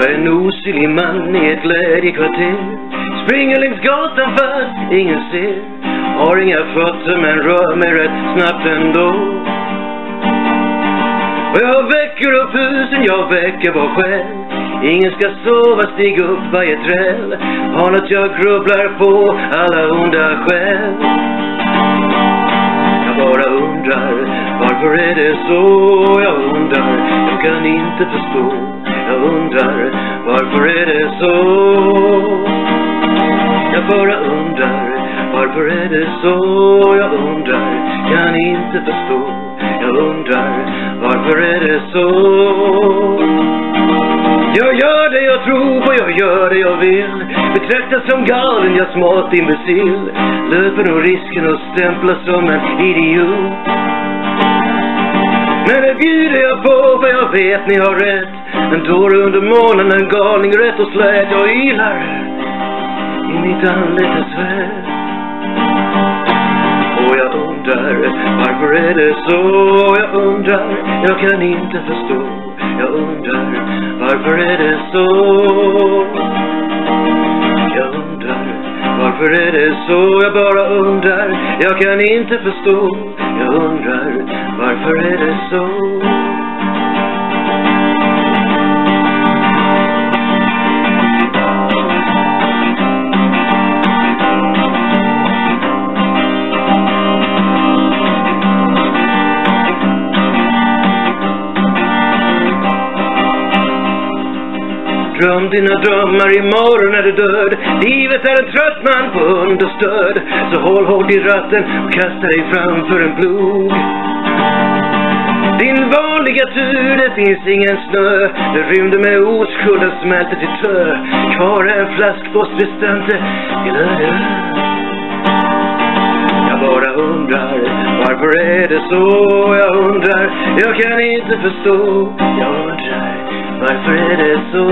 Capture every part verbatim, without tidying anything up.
Jag är en osynlig man i ett glädjekvarter. Springer längs gatan fast ingen ser. Har inga fötter men rör mig rätt snabbt ändå. Och jag väcker upp husen, jag väcker vår själ. Ingen ska sova, stig upp varje träll. Har något jag grubblar på, alla onda skäl. Jag bara undrar, varför är det så? Jag undrar, jag kan inte förstå. Jag undrar, varför är det så? Jag bara undrar, varför är det så? Jag undrar, kan inte förstå. Jag undrar, varför är det så? Jag gör det jag tror på, jag gör det jag vill. Betraktas som galen, jag smart imbecill. Löper nog risken och stämplas som en idiot. Men det bjuder jag på, för jag vet ni har rätt. En dåre under månen, en galning rätt och slät. Jag ilar i mitt anletes värld. Och jag undrar, varför är det så? Jag undrar, jag kan inte förstå. Jag undrar, varför är det så? Jag undrar, varför är det så? Jag bara undrar, jag kan inte förstå. Jag undrar, varför är det så? Dröm dina drömmar, imorgon är du död. Livet är en trött man på understöd. Så håll hårt i ratten och kasta dig framför en plog. Din vanliga tur, det finns ingen snö. Det rymde med oskulden smälter till tö. Kvar är en flaskpost bestämte till öde. Jag bara undrar, varför är det så? Jag undrar, jag kan inte förstå. Jag undrar, varför är det så?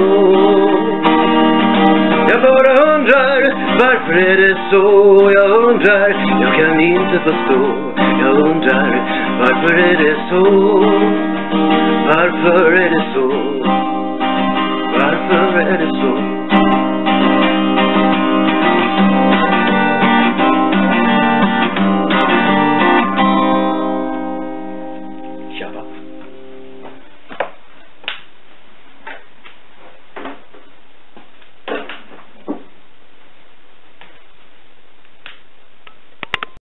Jag bara undrar, varför är det så? Jag undrar, jag kan inte förstå. Jag undrar, varför är det så? Varför är det så? Varför är det så?